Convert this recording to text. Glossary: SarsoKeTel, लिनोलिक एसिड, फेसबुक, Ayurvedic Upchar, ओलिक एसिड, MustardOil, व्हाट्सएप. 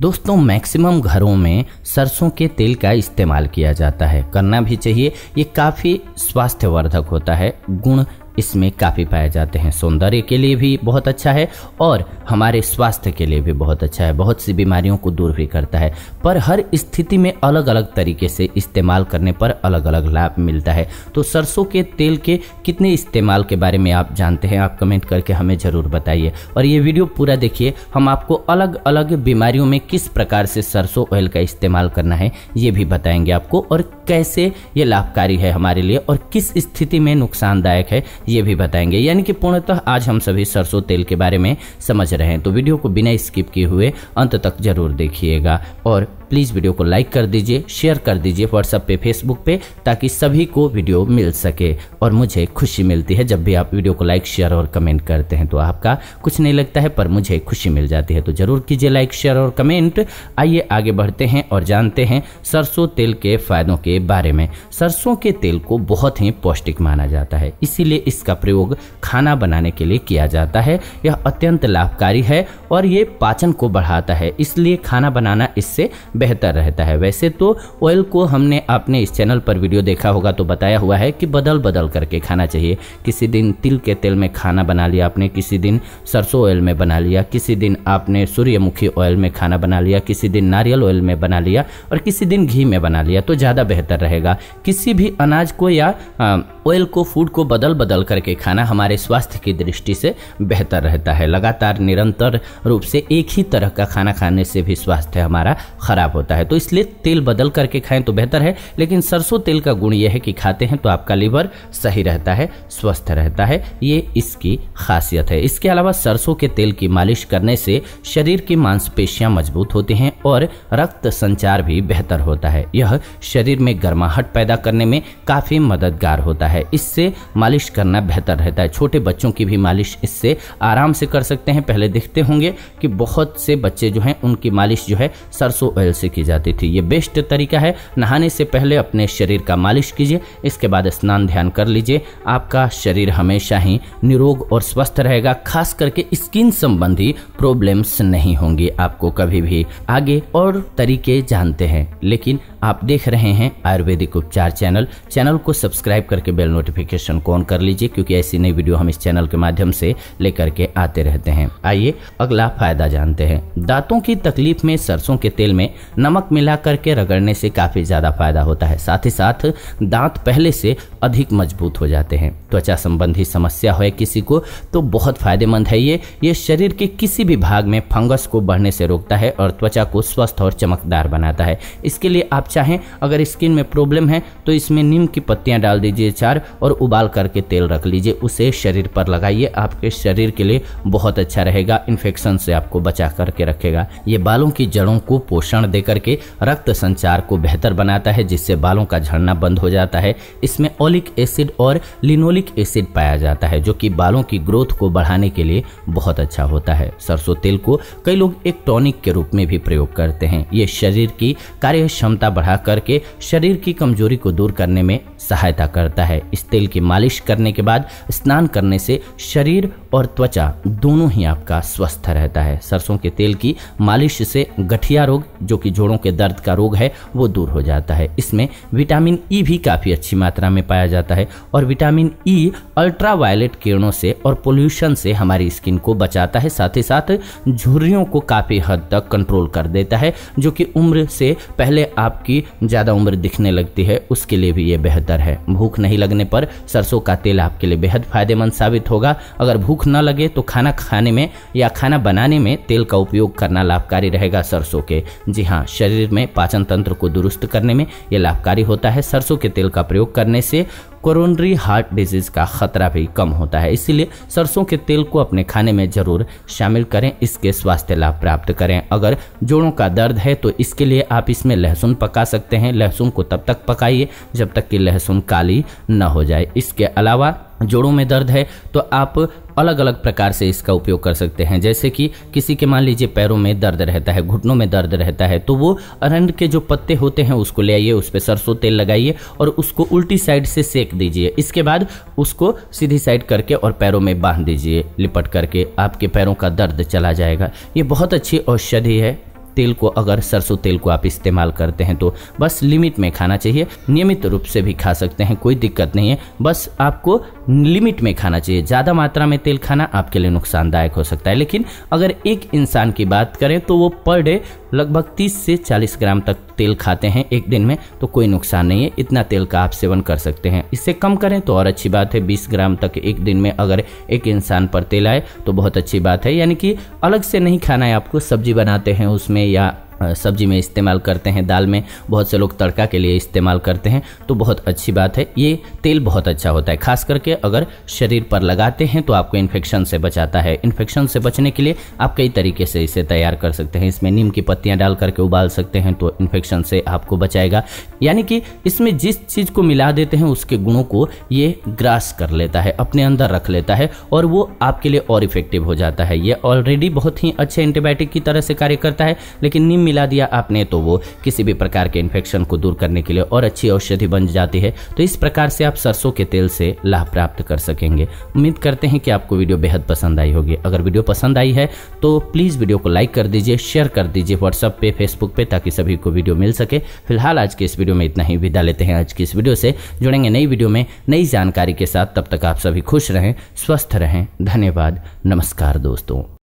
दोस्तों मैक्सिमम घरों में सरसों के तेल का इस्तेमाल किया जाता है, करना भी चाहिए। ये काफ़ी स्वास्थ्यवर्धक होता है, गुण इसमें काफ़ी पाए जाते हैं। सौंदर्य के लिए भी बहुत अच्छा है और हमारे स्वास्थ्य के लिए भी बहुत अच्छा है, बहुत सी बीमारियों को दूर भी करता है। पर हर स्थिति में अलग अलग तरीके से इस्तेमाल करने पर अलग अलग लाभ मिलता है। तो सरसों के तेल के कितने इस्तेमाल के बारे में आप जानते हैं, आप कमेंट करके हमें ज़रूर बताइए। और ये वीडियो पूरा देखिए, हम आपको अलग अलग बीमारियों में किस प्रकार से सरसों ऑयल का इस्तेमाल करना है ये भी बताएंगे आपको, और कैसे ये लाभकारी है हमारे लिए और किस स्थिति में नुकसानदायक है ये भी बताएंगे। यानी कि पूर्णतः आज हम सभी सरसों तेल के बारे में समझ रहे हैं। तो वीडियो को बिना स्किप किए हुए अंत तक जरूर देखिएगा और प्लीज़ वीडियो को लाइक कर दीजिए, शेयर कर दीजिए व्हाट्सएप पे, फेसबुक पे, ताकि सभी को वीडियो मिल सके। और मुझे खुशी मिलती है जब भी आप वीडियो को लाइक, शेयर और कमेंट करते हैं, तो आपका कुछ नहीं लगता है पर मुझे खुशी मिल जाती है। तो जरूर कीजिए लाइक, शेयर और कमेंट। आइए आगे बढ़ते हैं और जानते हैं सरसों तेल के फायदों के बारे में। सरसों के तेल को बहुत ही पौष्टिक माना जाता है, इसीलिए इसका प्रयोग खाना बनाने के लिए किया जाता है। यह अत्यंत लाभकारी है और ये पाचन को बढ़ाता है, इसलिए खाना बनाना इससे बेहतर रहता है। वैसे तो ऑयल को हमने आपने इस चैनल पर वीडियो देखा होगा तो बताया हुआ है कि बदल बदल करके खाना चाहिए। किसी दिन तिल के तेल में खाना बना लिया आपने, किसी दिन सरसों ऑयल में बना लिया, किसी दिन आपने सूर्यमुखी ऑयल में खाना बना लिया, किसी दिन नारियल ऑयल में बना लिया और किसी दिन घी में बना लिया, तो ज़्यादा बेहतर रहेगा। किसी भी अनाज को या ऑयल को, फूड को बदल बदल करके खाना हमारे स्वास्थ्य की दृष्टि से बेहतर रहता है। लगातार निरंतर रूप से एक ही तरह का खाना खाने से भी स्वास्थ्य हमारा खराब होता है, तो इसलिए तेल बदल करके खाएं तो बेहतर है। लेकिन सरसों तेल का गुण यह है कि खाते हैं तो आपका लीवर सही रहता है, स्वस्थ रहता है, ये इसकी खासियत है। इसके अलावा सरसों के तेल की मालिश करने से शरीर की मांसपेशियां मजबूत होती हैं और रक्त संचार भी बेहतर होता है। यह शरीर में गर्माहट पैदा करने में काफ़ी मददगार होता है, इससे मालिश करना बेहतर रहता है। छोटे बच्चों की भी मालिश इससे आराम से कर सकते हैं। पहले देखते होंगे कि बहुत से बच्चे जो हैं उनकी मालिश जो है सरसों ऑयल से की जाती थी। ये बेस्ट तरीका है। नहाने से पहले अपने शरीर का मालिश कीजिए, इसके बाद स्नान ध्यान कर लीजिए। आपका शरीर हमेशा ही निरोग और स्वस्थ रहेगा, खास करके स्किन संबंधी प्रॉब्लम्स नहीं होंगी आपको कभी भी। आगे और तरीके जानते हैं, लेकिन आप देख रहे हैं आयुर्वेदिक उपचार चैनल को सब्सक्राइब करके बेल नोटिफिकेशन को ऑन कर लीजिए, क्योंकि ऐसी नई वीडियो हम इस चैनल के माध्यम से लेकर के आते रहते हैं। आइए अगला फायदा जानते हैं। दांतों की तकलीफ में सरसों के तेल में नमक मिला करके रगड़ने से काफ़ी ज़्यादा फायदा होता है, साथ ही साथ दांत पहले से अधिक मजबूत हो जाते हैं। त्वचा संबंधी समस्या हो किसी को तो बहुत फायदेमंद है ये शरीर के किसी भी भाग में फंगस को बढ़ने से रोकता है और त्वचा को स्वस्थ और चमकदार बनाता है। इसके लिए आप चाहें अगर स्किन में प्रॉब्लम है तो इसमें नीम की पत्तियां डाल दीजिए 4 और उबाल करके तेल रख लीजिए, उसे शरीर पर लगाइए, आपके शरीर के लिए बहुत अच्छा रहेगा, इन्फेक्शन से आपको बचा करके रखेगा। ये बालों की जड़ों को पोषण दे करके रक्त संचार को बेहतर बनाता है, जिससे बालों का झड़ना बंद हो जाता है। इसमें ओलिक एसिड और लिनोलिक एसिड पाया जाता है, जो कि बालों की ग्रोथ को बढ़ाने के लिए बहुत अच्छा होता है। सरसों तेल को कई लोग एक टॉनिक के रूप में भी प्रयोग करते हैं। ये शरीर की कार्य क्षमता बढ़ा करके शरीर की कमजोरी को दूर करने में सहायता करता है। इस तेल की मालिश करने के बाद स्नान करने से शरीर और त्वचा दोनों ही आपका स्वस्थ रहता है। सरसों के तेल की मालिश से गठिया रोग, जो कि जोड़ों के दर्द का रोग है, वो दूर हो जाता है। इसमें विटामिन ई भी काफ़ी अच्छी मात्रा में पाया जाता है और विटामिन ई अल्ट्रावायलेट किरणों से और पोल्यूशन से हमारी स्किन को बचाता है, साथ ही साथ झुर्रियों को काफ़ी हद तक कंट्रोल कर देता है, जो कि उम्र से पहले आपकी ज़्यादा उम्र दिखने लगती है, उसके लिए भी ये बेहतर है। भूख नहीं लगने पर सरसों का तेल आपके लिए बेहद फायदेमंद साबित होगा। अगर भूख न लगे तो खाना खाने में या खाना बनाने में तेल का उपयोग करना लाभकारी रहेगा सरसों के। जी हाँ, शरीर में पाचन तंत्र को दुरुस्त करने में ये लाभकारी होता है। सरसों के तेल का प्रयोग करने से कोरोनरी हार्ट डिजीज़ का खतरा भी कम होता है, इसीलिए सरसों के तेल को अपने खाने में जरूर शामिल करें, इसके स्वास्थ्य लाभ प्राप्त करें। अगर जोड़ों का दर्द है तो इसके लिए आप इसमें लहसुन पका सकते हैं। लहसुन को तब तक पकाइए जब तक कि लहसुन काली न हो जाए। इसके अलावा जोड़ों में दर्द है तो आप अलग अलग प्रकार से इसका उपयोग कर सकते हैं, जैसे कि किसी के मान लीजिए पैरों में दर्द रहता है, घुटनों में दर्द रहता है, तो वो अरंड के जो पत्ते होते हैं उसको ले आइए, उस पर सरसों तेल लगाइए और उसको उल्टी साइड से सेक दीजिए। इसके बाद उसको सीधी साइड करके और पैरों में बांध दीजिए, लिपट करके, आपके पैरों का दर्द चला जाएगा। ये बहुत अच्छी औषधि है तेल को, अगर सरसों तेल को आप इस्तेमाल करते हैं तो बस लिमिट में खाना चाहिए। नियमित रूप से भी खा सकते हैं, कोई दिक्कत नहीं है, बस आपको लिमिट में खाना चाहिए। ज़्यादा मात्रा में तेल खाना आपके लिए नुकसानदायक हो सकता है। लेकिन अगर एक इंसान की बात करें तो वो पर डे लगभग 30 से 40 ग्राम तक तेल खाते हैं एक दिन में, तो कोई नुकसान नहीं है, इतना तेल का आप सेवन कर सकते हैं। इससे कम करें तो और अच्छी बात है, 20 ग्राम तक एक दिन में अगर एक इंसान पर तेल आए तो बहुत अच्छी बात है। यानी कि अलग से नहीं खाना है आपको, सब्जी बनाते हैं उसमें या सब्जी में इस्तेमाल करते हैं, दाल में बहुत से लोग तड़का के लिए इस्तेमाल करते हैं, तो बहुत अच्छी बात है। ये तेल बहुत अच्छा होता है, खास करके अगर शरीर पर लगाते हैं तो आपको इन्फेक्शन से बचाता है। इन्फेक्शन से बचने के लिए आप कई तरीके से इसे तैयार कर सकते हैं। इसमें नीम की पत्तियां डाल करके उबाल सकते हैं तो इन्फेक्शन से आपको बचाएगा। यानी कि इसमें जिस चीज़ को मिला देते हैं उसके गुणों को ये ग्रास कर लेता है, अपने अंदर रख लेता है और वो आपके लिए और इफेक्टिव हो जाता है। ये ऑलरेडी बहुत ही अच्छे एंटीबायोटिक की तरह से कार्य करता है, लेकिन नीम मिला दिया आपने तो वो किसी भी प्रकार के इन्फेक्शन को दूर करने के लिए और अच्छी औषधि बन जाती है। तो इस प्रकार से आप सरसों के तेल से लाभ प्राप्त कर सकेंगे। उम्मीद करते हैं कि आपको वीडियो बेहद पसंद आई होगी। अगर वीडियो पसंद आई है तो प्लीज़ वीडियो को लाइक कर दीजिए, शेयर कर दीजिए व्हाट्सएप पे, फेसबुक पे, ताकि सभी को वीडियो मिल सके। फिलहाल आज के इस वीडियो में इतना ही, विदा लेते हैं आज की इस वीडियो से। जुड़ेंगे नई वीडियो में नई जानकारी के साथ, तब तक आप सभी खुश रहें, स्वस्थ रहें। धन्यवाद, नमस्कार दोस्तों।